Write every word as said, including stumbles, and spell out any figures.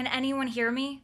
Can anyone hear me?